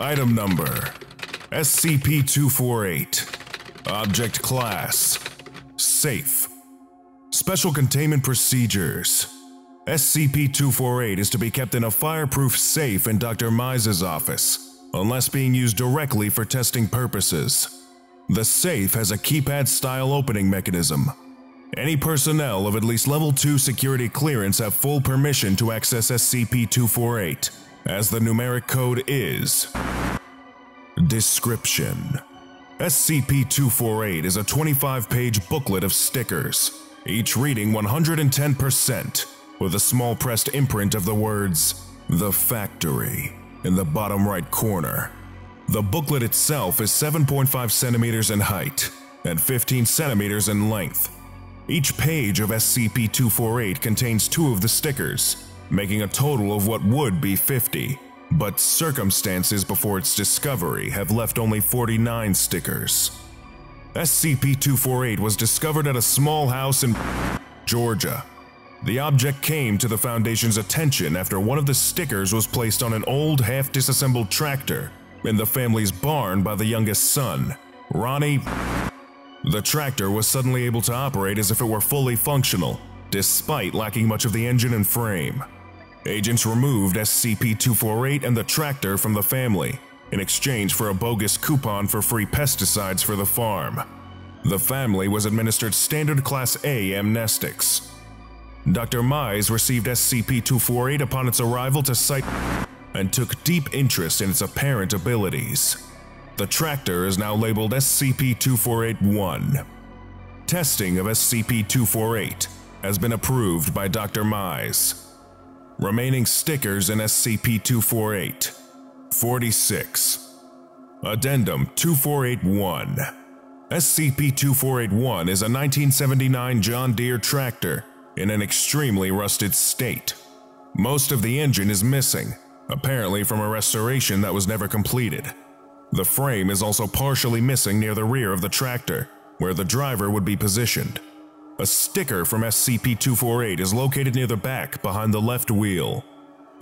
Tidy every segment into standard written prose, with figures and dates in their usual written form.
Item number, SCP-248. Object class, safe. Special containment procedures. SCP-248 is to be kept in a fireproof safe in Dr. Mize's office, unless being used directly for testing purposes. The safe has a keypad-style opening mechanism. Any personnel of at least Level 2 security clearance have full permission to access SCP-248, as the numeric code is. Description. SCP-248 is a 25-page booklet of stickers, each reading 110%, with a small pressed imprint of the words, The Factory, in the bottom right corner. The booklet itself is 7.5 centimeters in height and 15 centimeters in length. Each page of SCP-248 contains 2 of the stickers, making a total of what would be 50. But circumstances before its discovery have left only 49 stickers. SCP-248 was discovered at a small house in Georgia. The object came to the Foundation's attention after one of the stickers was placed on an old, half-disassembled tractor in the family's barn by the youngest son, Ronnie. The tractor was suddenly able to operate as if it were fully functional, despite lacking much of the engine and frame. Agents removed SCP-248 and the tractor from the family in exchange for a bogus coupon for free pesticides for the farm. The family was administered standard Class A amnestics. Dr. Mize received SCP-248 upon its arrival to site and took deep interest in its apparent abilities. The tractor is now labeled SCP-248-1. Testing of SCP-248 has been approved by Dr. Mize. Remaining stickers in SCP-248. 46. Addendum 248-1. SCP-248-1 is a 1979 John Deere tractor in an extremely rusted state. Most of the engine is missing, apparently from a restoration that was never completed. The frame is also partially missing near the rear of the tractor, where the driver would be positioned. A sticker from SCP-248 is located near the back behind the left wheel.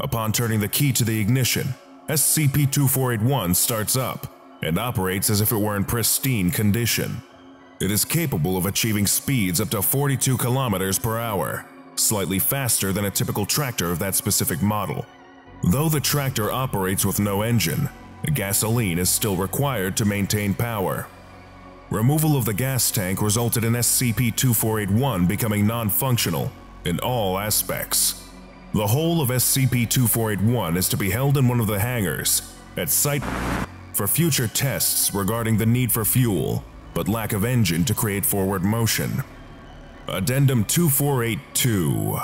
Upon turning the key to the ignition, SCP-248-1 starts up and operates as if it were in pristine condition. It is capable of achieving speeds up to 42 kilometers per hour, slightly faster than a typical tractor of that specific model. Though the tractor operates with no engine, gasoline is still required to maintain power. Removal of the gas tank resulted in SCP-248-1 becoming non-functional in all aspects. The whole of SCP-248-1 is to be held in one of the hangars at Site for future tests regarding the need for fuel, but lack of engine to create forward motion. Addendum 248-2.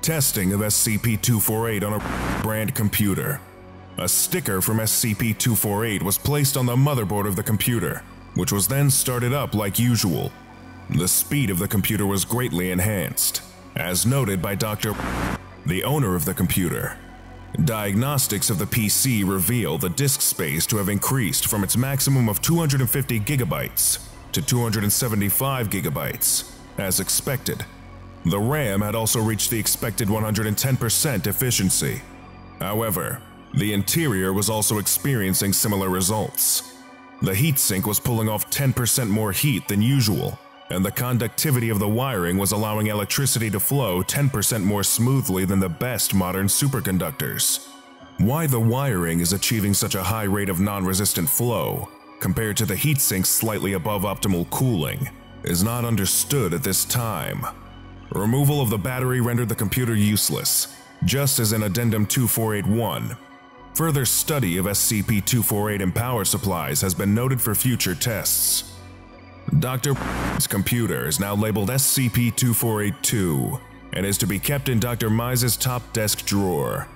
Testing of SCP-248 on a brand computer. A sticker from SCP-248 was placed on the motherboard of the computer, which was then started up like usual. The speed of the computer was greatly enhanced, as noted by Dr. the owner of the computer. Diagnostics of the PC reveal the disk space to have increased from its maximum of 250 gigabytes to 275 gigabytes, as expected. The RAM had also reached the expected 110% efficiency. However, the interior was also experiencing similar results. The heatsink was pulling off 10% more heat than usual, and the conductivity of the wiring was allowing electricity to flow 10% more smoothly than the best modern superconductors. Why the wiring is achieving such a high rate of non-resistant flow, compared to the heatsink's slightly above optimal cooling, is not understood at this time. Removal of the battery rendered the computer useless, just as in Addendum 248-1. Further study of SCP-248 and power supplies has been noted for future tests. Dr. Mize's computer is now labeled SCP-248-2 and is to be kept in Dr. Mize's top desk drawer.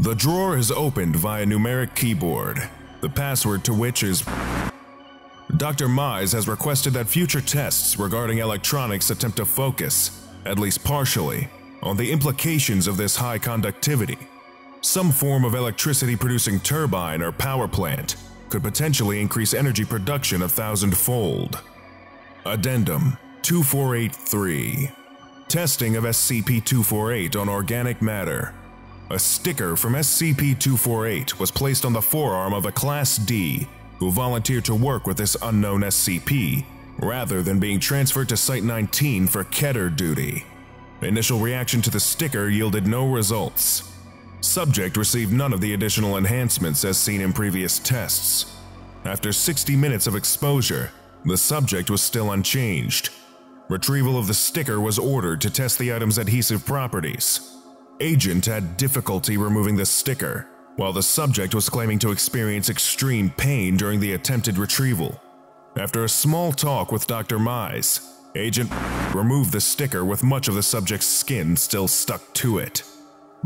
The drawer is opened via numeric keyboard, the password to which is… Dr. Mize has requested that future tests regarding electronics attempt to focus, at least partially, on the implications of this high conductivity. Some form of electricity-producing turbine or power plant could potentially increase energy production 1,000-fold. Addendum 248-3. Testing of SCP-248 on organic matter. A sticker from SCP-248 was placed on the forearm of a Class D who volunteered to work with this unknown SCP rather than being transferred to Site-19 for Keter duty. Initial reaction to the sticker yielded no results. Subject received none of the additional enhancements as seen in previous tests. After 60 minutes of exposure, the subject was still unchanged. Retrieval of the sticker was ordered to test the item's adhesive properties. Agent had difficulty removing the sticker, while the subject was claiming to experience extreme pain during the attempted retrieval. After a small talk with Dr. Mize, Agent removed the sticker with much of the subject's skin still stuck to it.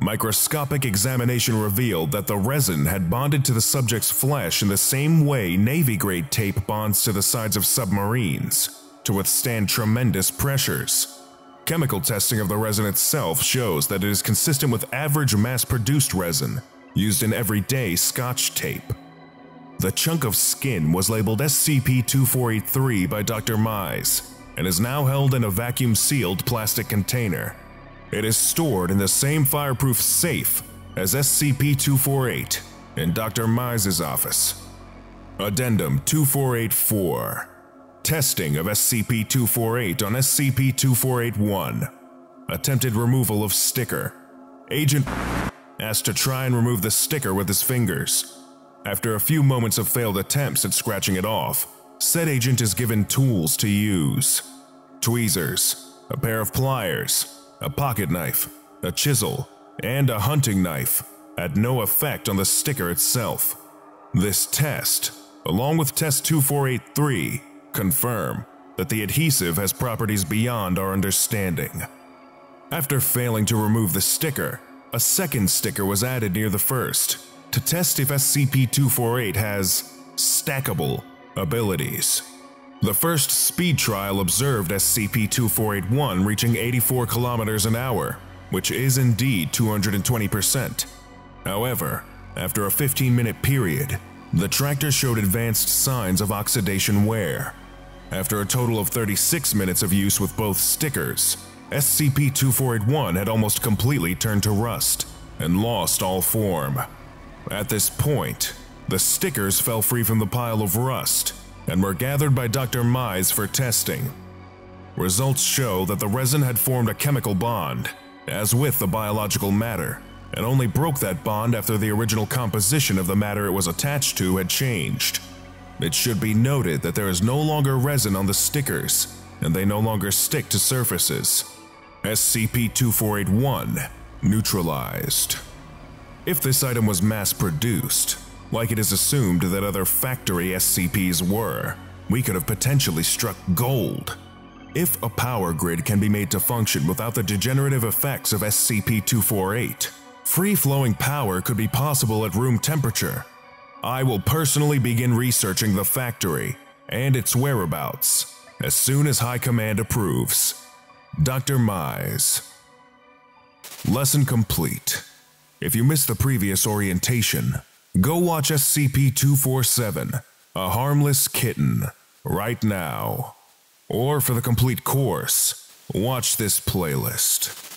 Microscopic examination revealed that the resin had bonded to the subject's flesh in the same way Navy-grade tape bonds to the sides of submarines, to withstand tremendous pressures. Chemical testing of the resin itself shows that it is consistent with average mass-produced resin used in everyday Scotch tape. The chunk of skin was labeled SCP-2483 by Dr. Mize and is now held in a vacuum-sealed plastic container. It is stored in the same fireproof safe as SCP-248 in Dr. Mize's office. Addendum 2484. Testing of SCP-248 on SCP-2481. Attempted removal of sticker. Agent asked to try and remove the sticker with his fingers. After a few moments of failed attempts at scratching it off, said agent is given tools to use. Tweezers, a pair of pliers, a pocket knife, a chisel, and a hunting knife had no effect on the sticker itself. This test, along with Test 2483, confirm that the adhesive has properties beyond our understanding. After failing to remove the sticker, a second sticker was added near the first to test if SCP-248 has stackable abilities. The first speed trial observed SCP-248-1 reaching 84 kilometers an hour, which is indeed 220%. However, after a 15-minute period, the tractor showed advanced signs of oxidation wear. After a total of 36 minutes of use with both stickers, SCP-248-1 had almost completely turned to rust and lost all form. At this point, the stickers fell free from the pile of rust and were gathered by Dr. Mize for testing. Results show that the resin had formed a chemical bond, as with the biological matter, and only broke that bond after the original composition of the matter it was attached to had changed. It should be noted that there is no longer resin on the stickers, and they no longer stick to surfaces. SCP-248-1 neutralized. If this item was mass-produced, like it is assumed that other factory SCPs were, we could have potentially struck gold. If a power grid can be made to function without the degenerative effects of SCP-248, free-flowing power could be possible at room temperature. I will personally begin researching the factory and its whereabouts as soon as High Command approves. Dr. Mize. Lesson complete. If you missed the previous orientation, go watch SCP-247, A Harmless Kitten, right now. Or for the complete course, watch this playlist.